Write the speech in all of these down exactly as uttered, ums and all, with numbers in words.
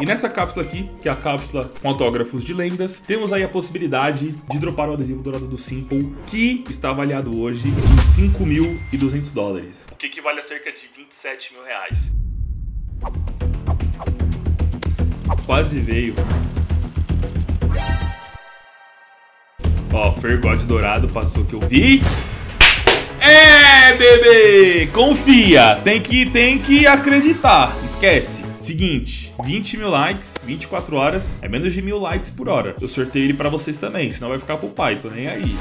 E nessa cápsula aqui, que é a cápsula com autógrafos de lendas, temos aí a possibilidade de dropar o adesivo dourado do s1mple, que está avaliado hoje em cinco mil e duzentos dólares, o que equivale a cerca de vinte e sete mil reais. Quase veio. Ó, Fergode dourado passou que eu vi. É, bebê! Confia! Tem que, tem que acreditar. Esquece. Seguinte, vinte mil likes, vinte e quatro horas, é menos de mil likes por hora. Eu sorteio ele pra vocês também, senão vai ficar pro pai, tô nem aí.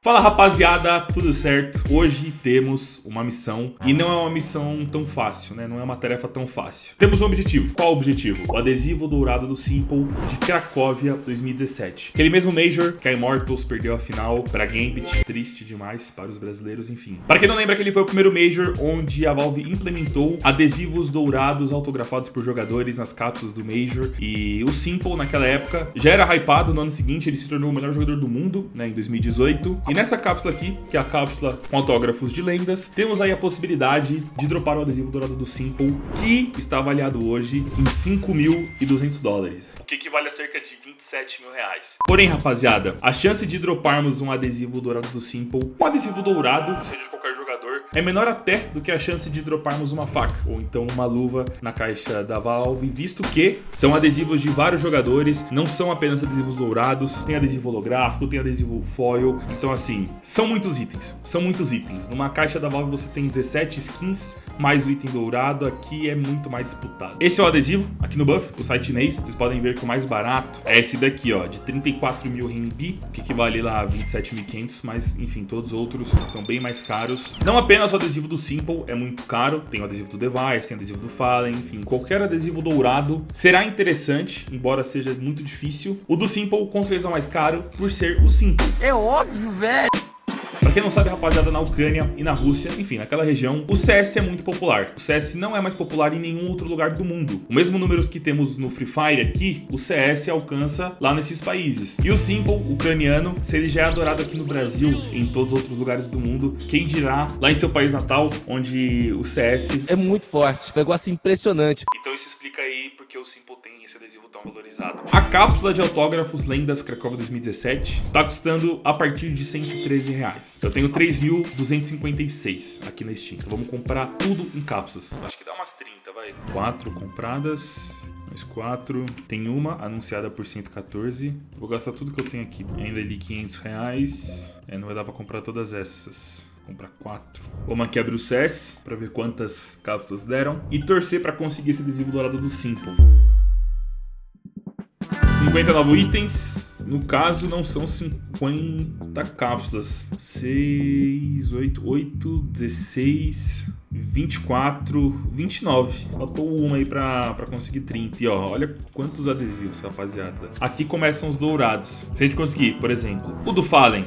Fala rapaziada, tudo certo? Hoje temos uma missão, e não é uma missão tão fácil, né? Não é uma tarefa tão fácil. Temos um objetivo. Qual o objetivo? O adesivo dourado do s1mple de Cracóvia dois mil e dezessete. Aquele mesmo Major que a Immortals perdeu a final pra Gambit. Triste demais para os brasileiros, enfim. Para quem não lembra, aquele foi o primeiro Major onde a Valve implementou adesivos dourados autografados por jogadores nas cápsulas do Major. E o s1mple, naquela época, já era hypado. No ano seguinte, ele se tornou o melhor jogador do mundo, né? Em dois mil e dezoito. E nessa cápsula aqui, que é a cápsula com autógrafos de lendas, temos aí a possibilidade de dropar o adesivo dourado do s1mple, que está avaliado hoje em cinco mil e duzentos dólares, o que equivale a cerca de vinte e sete mil reais. Porém, rapaziada, a chance de droparmos um adesivo dourado do s1mple, um adesivo dourado, seja de qualquer jogador, é menor até do que a chance de droparmos uma faca, ou então uma luva na caixa da Valve, visto que são adesivos de vários jogadores, não são apenas adesivos dourados, tem adesivo holográfico, tem adesivo foil, então assim, Assim, são muitos itens, são muitos itens. Numa caixa da Valve você tem dezessete skins, mais o item dourado. Aqui é muito mais disputado. Esse é o adesivo, aqui no Buff, o site chinês. Vocês podem ver que o mais barato é esse daqui, ó, de trinta e quatro mil renminbi, que equivale lá a vinte e sete mil e quinhentos, mas enfim, todos os outros são bem mais caros. Não apenas o adesivo do s1mple é muito caro, tem o adesivo do Device, tem o adesivo do Fallen, enfim, qualquer adesivo dourado será interessante, embora seja muito difícil. O do s1mple com certeza é o mais caro, por ser o s1mple. É óbvio, velho. Pra quem não sabe, rapaziada, na Ucrânia e na Rússia, enfim, naquela região, o C S é muito popular. O C S não é mais popular em nenhum outro lugar do mundo. O mesmo número que temos no Free Fire aqui, o C S alcança lá nesses países. E o s1mple ucraniano, se ele já é adorado aqui no Brasil, em todos os outros lugares do mundo, quem dirá lá em seu país natal, onde o C S é muito forte, um negócio impressionante. Então isso explica aí porque o s1mple tem esse adesivo tão valorizado. A cápsula de autógrafos lendas Cracóvia dois mil e dezessete tá custando a partir de cento e treze reais. Eu tenho três mil duzentos e cinquenta e seis aqui na Steam. Então vamos comprar tudo em cápsulas. Acho que dá umas trinta, vai. Quatro compradas. Mais quatro. Tem uma anunciada por cento e quatorze. Vou gastar tudo que eu tenho aqui. Ainda ali quinhentos reais. É, não vai dar pra comprar todas essas. Comprar quatro. Vamos aqui abrir o C S pra ver quantas cápsulas deram. E torcer pra conseguir esse adesivo dourado do s1mple. cinquenta e nove itens. No caso, não são cinquenta cápsulas. seis, oito, oito, dezesseis, vinte e quatro, vinte e nove. Faltou uma aí pra, pra conseguir trinta. E ó, olha quantos adesivos, rapaziada. Aqui começam os dourados. Se a gente conseguir, por exemplo, o do Fallen,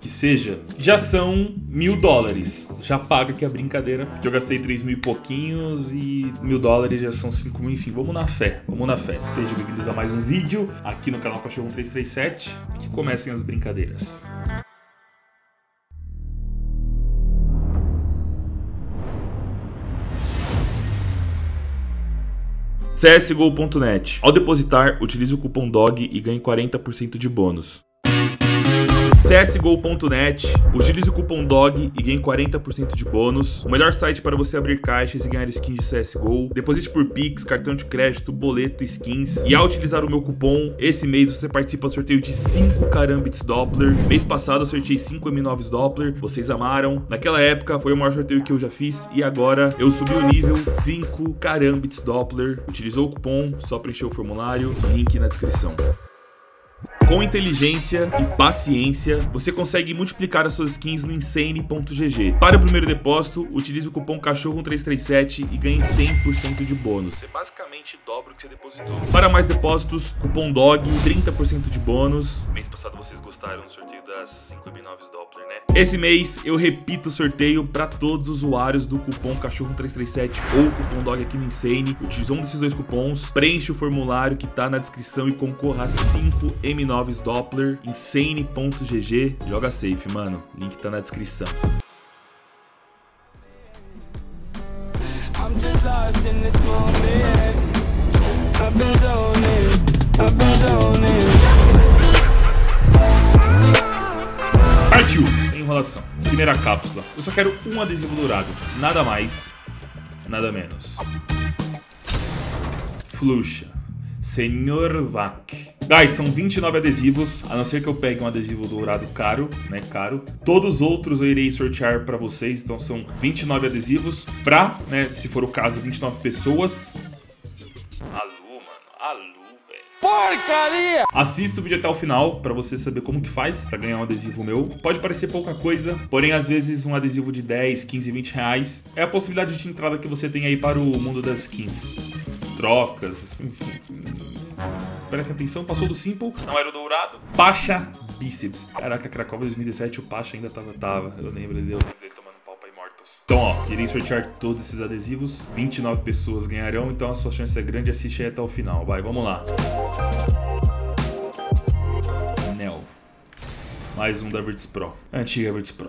que seja, já são mil dólares. Já paga que é brincadeira, porque eu gastei três mil e pouquinhos e mil dólares já são cinco mil, enfim, vamos na fé, vamos na fé. Sejam bem-vindos a mais um vídeo aqui no canal Cachorro um três três sete, que comecem as brincadeiras. C S G O ponto net. Ao depositar, utilize o cupom D O G e ganhe quarenta por cento de bônus. C S G O ponto net, utilize o cupom D O G e ganhe quarenta por cento de bônus. O melhor site para você abrir caixas e ganhar skins de C S G O. Deposite por Pix, cartão de crédito, boleto, skins. E ao utilizar o meu cupom, esse mês você participa do sorteio de cinco Karambits Doppler. Mês passado eu sorteei cinco M noves Doppler, vocês amaram. Naquela época foi o maior sorteio que eu já fiz e agora eu subi o nível cinco Karambits Doppler. Utilizou o cupom, só preencher o formulário, link na descrição. Com inteligência e paciência, você consegue multiplicar as suas skins no Insane ponto G G. Para o primeiro depósito, utilize o cupom Cachorro um três três sete e ganhe cem por cento de bônus. Você basicamente dobra o que você depositou. Para mais depósitos, cupom D O G, trinta por cento de bônus. Mês passado vocês gostaram do sorteio das cinco M noves Doppler, né? Esse mês eu repito o sorteio para todos os usuários do cupom Cachorro um três três sete ou cupom D O G aqui no Insane. Utilize um desses dois cupons, preenche o formulário que tá na descrição e concorra a cinco M noves Doppler, Insane ponto G G, joga safe, mano. Link tá na descrição. I'm just lost in this moment. exclamação. Primeira cápsula. Eu só quero um adesivo dourado. Nada mais, nada menos. Fluxa. Senhor Vac. Guys, são vinte e nove adesivos, a não ser que eu pegue um adesivo dourado caro, né, caro. Todos os outros eu irei sortear pra vocês, então são vinte e nove adesivos pra, né, se for o caso, vinte e nove pessoas. Alô, mano, alô, velho. Porcaria! Assista o vídeo até o final pra você saber como que faz pra ganhar um adesivo meu. Pode parecer pouca coisa, porém, às vezes, um adesivo de dez, quinze, vinte reais é a possibilidade de entrada que você tem aí para o mundo das skins. Trocas, enfim... Presta atenção, passou do s1mple, não era o dourado. Pasha Biceps. Caraca, Cracóvia dois mil e dezessete, o Pasha ainda tava, tava. Eu lembro dele, eu lembro dele tomando pau pra Immortals. Então, ó, irei sortear todos esses adesivos. vinte e nove pessoas ganharão, então a sua chance é grande. Assiste aí até o final, vai, vamos lá. Nel. Mais um da Virtus Pro. Antiga Virtus Pro.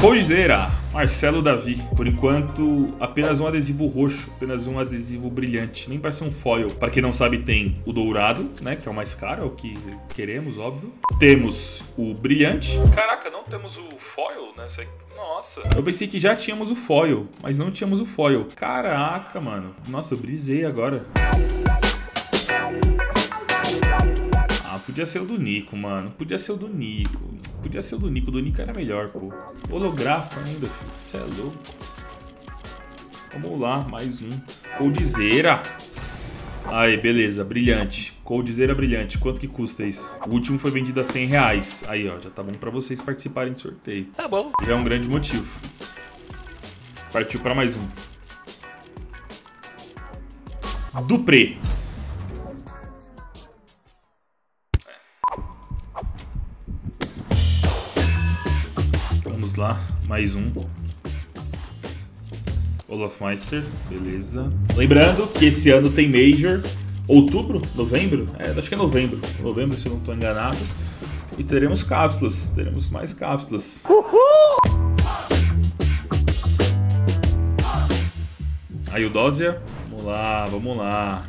Coldzera, Marcelo Davi. Por enquanto, apenas um adesivo roxo, apenas um adesivo brilhante. Nem parece um foil. Para quem não sabe, tem o dourado, né? Que é o mais caro, é o que queremos, óbvio. Temos o brilhante. Caraca, não temos o foil, né? Nossa. Eu pensei que já tínhamos o foil, mas não tínhamos o foil. Caraca, mano. Nossa, eu brisei agora. Ah, podia ser o do Nico, mano. Podia ser o do Nico. Podia ser o do Nico, o do Nico era melhor, pô. Holográfico ainda, filho. Você é louco. Vamos lá, mais um. Coldzera. Aí, beleza, brilhante. Coldzera brilhante, quanto que custa isso? O último foi vendido a cem reais. Aí, ó, já tá bom pra vocês participarem do sorteio. Tá bom. Já é um grande motivo. Partiu pra mais um. Dupreeh. Lá, mais um. Olaf Meister, beleza. Lembrando que esse ano tem Major. Outubro? Novembro? É, acho que é novembro. Novembro, se eu não estou enganado. E teremos cápsulas. Teremos mais cápsulas. Uhul! Aí o Dósia. Vamos lá, vamos lá.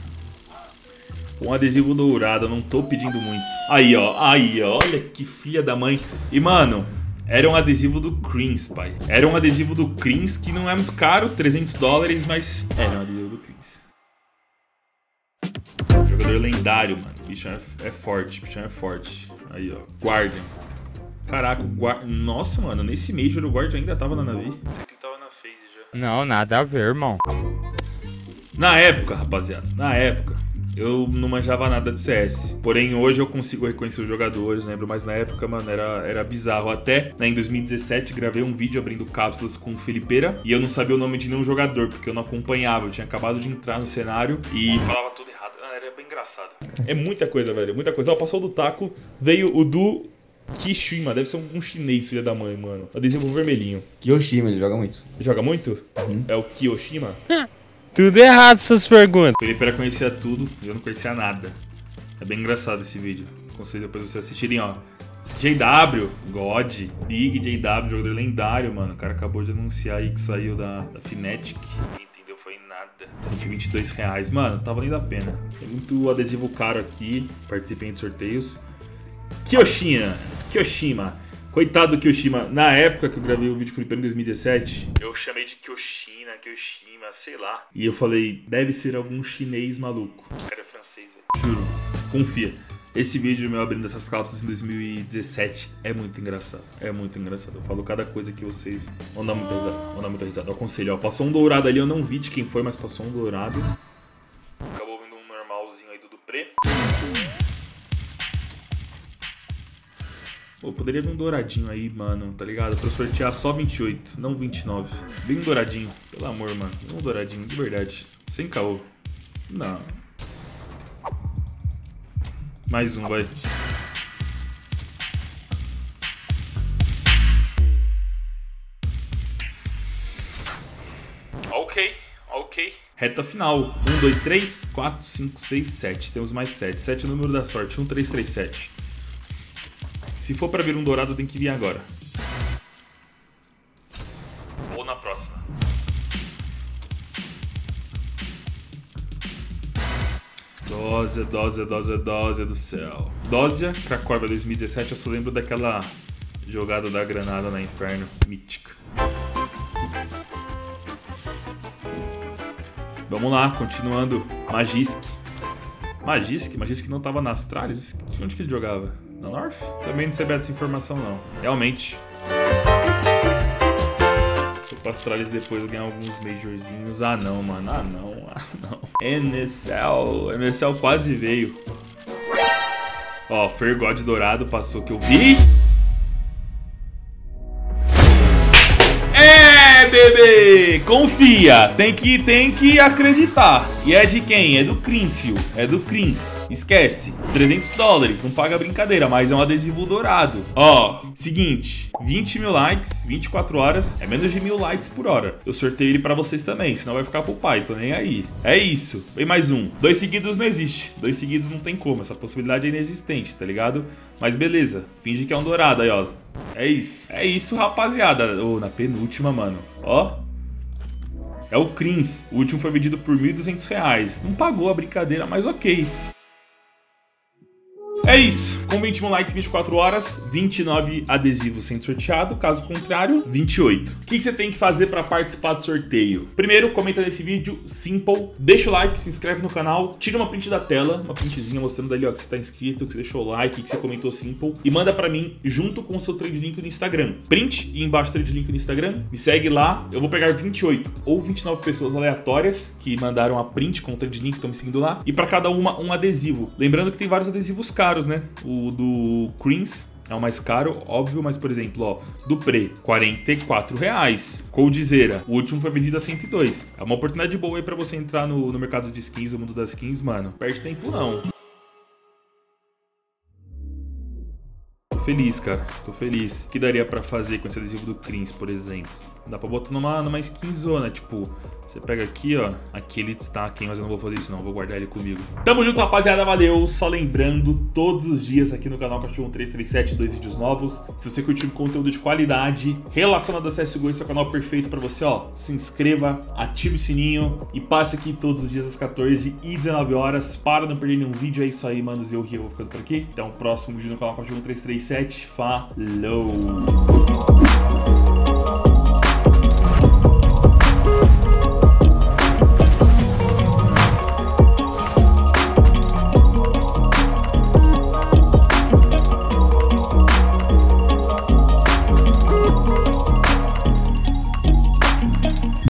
Um adesivo dourado, eu não tô pedindo muito. Aí, ó, aí, ó. Olha que filha da mãe. E, mano... Era um adesivo do Krins, pai. Era um adesivo do Krins, que não é muito caro, trezentos dólares, mas... Era um adesivo do Krins. Jogador lendário, mano. O bichão é, é forte, o bichão é forte. Aí, ó. Guardian. Caraca, o Guardian... Nossa, mano, nesse Major o Guardian ainda tava na Navi. É que ele tava na phase já. Não, nada a ver, irmão. Na época, rapaziada, na época... Eu não manjava nada de C S. Porém, hoje eu consigo reconhecer os jogadores, lembro. Mas na época, mano, era, era bizarro. Até, né, em dois mil e dezessete, gravei um vídeo abrindo cápsulas com o Felipeira. E eu não sabia o nome de nenhum jogador, porque eu não acompanhava. Eu tinha acabado de entrar no cenário e falava tudo errado. Ah, era bem engraçado. É muita coisa, velho. Muita coisa. Ó, passou do taco. Veio o do kioShiMa. Deve ser um chinês, filha da mãe, mano. Adesivo vermelhinho. kioShiMa, ele joga muito. Joga muito? Uhum. É o kioShiMa? Tudo errado essas perguntas. O Felipeira conhecia tudo e eu não conhecia nada. É bem engraçado esse vídeo. Aconselho depois vocês assistirem, ó. J W, God, Big J W, jogador lendário, mano. O cara acabou de anunciar aí que saiu da, da Fnatic. Quem entendeu foi nada. cento e vinte e dois reais. Mano, tava valendo a pena. Tem muito adesivo caro aqui. Participem de sorteios. kioShiMa, kioShiMa. Coitado do kioShiMa. Na época que eu gravei o vídeo com o Felipeira em dois mil e dezessete, eu chamei de kioShiMa, kioShiMa, sei lá. E eu falei, deve ser algum chinês maluco. Era francês, velho. Juro, confia. Esse vídeo meu abrindo essas cápsulas em dois mil e dezessete é muito engraçado. É muito engraçado. Eu falo cada coisa que vocês vão dar muita risada. Vão dar muita risada. Eu aconselho, ó. Passou um dourado ali, eu não vi de quem foi, mas passou um dourado. Acabou vindo um normalzinho aí do dupreeh. Pô, poderia vir um douradinho aí, mano, tá ligado? Pra eu sortear só vinte e oito, não vinte e nove. Vem um douradinho, pelo amor, mano. Vem um douradinho, de verdade. Sem caô. Não. Mais um, vai. Ok, ok. Reta final. um, dois, três, quatro, cinco, seis, sete. Temos mais sete. sete é o número da sorte. um, três, três, sete. Se for pra vir um dourado, tem que vir agora. Ou na próxima. Dósia, Dósia, Dósia, Dósia do céu. Dósia, Cracóvia dois mil e dezessete, eu só lembro daquela jogada da granada na Inferno, mítica. Vamos lá, continuando. Magisk. Magisk? Magisk não tava nas tralhas? Onde que ele jogava? Na North? Também não sabia dessa informação, não. Realmente. As tralhas depois ganhar alguns majorzinhos. Ah não, mano, ah não, ah não. N S L, N S L quase veio. Ó, Fergod Dourado passou que eu vi. É, bebê, confia, tem que, tem que acreditar. E é de quem? É do Krins, fio, é do Krins, esquece. trezentos dólares, não paga brincadeira, mas é um adesivo dourado. Ó, seguinte. vinte mil likes, vinte e quatro horas, é menos de mil likes por hora. Eu sorteio ele pra vocês também, senão vai ficar pro pai, tô nem aí. É isso, vem mais um. Dois seguidos não existe, dois seguidos não tem como, essa possibilidade é inexistente, tá ligado? Mas beleza, finge que é um dourado aí, ó. É isso, é isso, rapaziada. Ô, oh, na penúltima, mano, ó. É o Krins, o último foi vendido por mil e duzentos reais. Não pagou a brincadeira, mas ok. É isso, com vinte e um likes, vinte e quatro horas, vinte e nove adesivos sendo sorteado, caso contrário, vinte e oito. O que, que você tem que fazer para participar do sorteio? Primeiro, comenta nesse vídeo, simple, deixa o like, se inscreve no canal, tira uma print da tela, uma printzinha mostrando ali ó, que você está inscrito, que você deixou o like, que você comentou simple, e manda para mim junto com o seu trade link no Instagram. Print e embaixo trade link no Instagram, me segue lá, eu vou pegar vinte e oito ou vinte e nove pessoas aleatórias que mandaram a print com o trade link, estão me seguindo lá, e para cada uma um adesivo. Lembrando que tem vários adesivos caros, né? O do Krins é o mais caro, óbvio, mas por exemplo, ó, Dupreeh, quarenta e quatro reais. Coldzera, o último foi vendido a cento e dois. É uma oportunidade boa aí pra você entrar no, no mercado de skins, o mundo das skins, mano. Perde tempo não. Tô feliz, cara. Tô feliz. O que daria pra fazer com esse adesivo do Krins, por exemplo? Dá pra botar numa, numa skinzona, tipo... Você pega aqui, ó, aquele destaque, mas eu não vou fazer isso não, vou guardar ele comigo. Tamo junto, rapaziada, valeu! Só lembrando, todos os dias aqui no canal Cachorro um três três sete, dois vídeos novos. Se você curtiu conteúdo de qualidade relacionado a C S G O, esse é o canal perfeito pra você, ó. Se inscreva, ative o sininho e passe aqui todos os dias às quatorze e dezenove horas para não perder nenhum vídeo. É isso aí, manos, eu, eu vou ficando por aqui. Até o próximo vídeo no canal Cachorro um três três sete, falou!